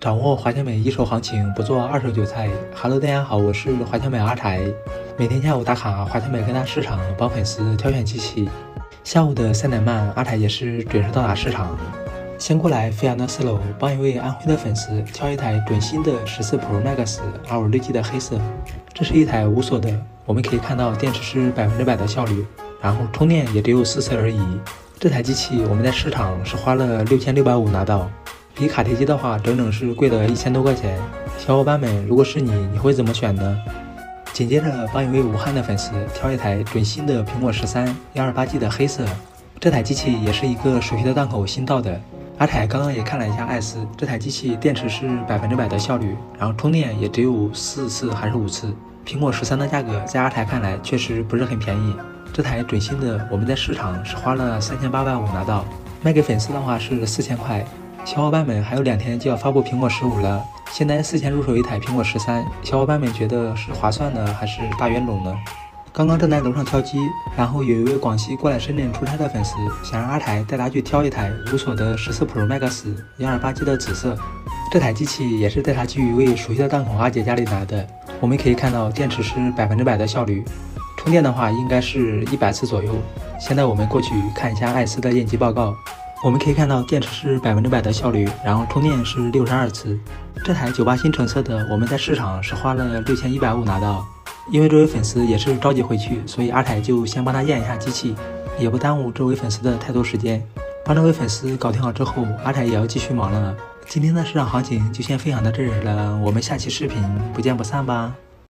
掌握华强北一手行情，不做二手韭菜。Hello， 大家好，我是华强北阿柴，每天下午打卡华强北各大市场，帮粉丝挑选机器。下午的3点半，阿柴也是准时到达市场，先过来飞扬的4楼，帮一位安徽的粉丝挑一台准新的14 Pro Max R56G 的黑色，这是一台无锁的，我们可以看到电池是100%的效率，然后充电也只有4次而已。这台机器我们在市场是花了6650拿到。比卡贴机的话，整整是贵了1000多块钱。小伙伴们，如果是你会怎么选呢？紧接着帮一位武汉的粉丝挑一台准新的苹果13 128G 的黑色，这台机器也是一个熟悉的档口新到的。阿柴刚刚也看了一下艾斯，这台机器电池是100%的效率，然后充电也只有4次还是5次。苹果13的价格在阿柴看来确实不是很便宜，这台准新的我们在市场是花了3850拿到，卖给粉丝的话是4000块。小伙伴们，还有2天就要发布苹果15了，现在4000入手一台苹果13，小伙伴们觉得是划算呢，还是大冤种呢？刚刚正在楼上挑机，然后有一位广西过来深圳出差的粉丝，想让阿柴带他去挑一台无锁的14 Pro Max 128G 的紫色，这台机器也是带他去一位熟悉的档口阿姐家里拿的，我们可以看到电池是100%的效率，充电的话应该是100次左右。现在我们过去看一下艾斯的验机报告。我们可以看到电池是100%的效率，然后充电是62次。这台98新成色的，我们在市场是花了6150拿到。因为这位粉丝也是着急回去，所以阿柴就先帮他验一下机器，也不耽误这位粉丝的太多时间。帮这位粉丝搞定好之后，阿柴也要继续忙了。今天的市场行情就先分享到这里了，我们下期视频不见不散吧。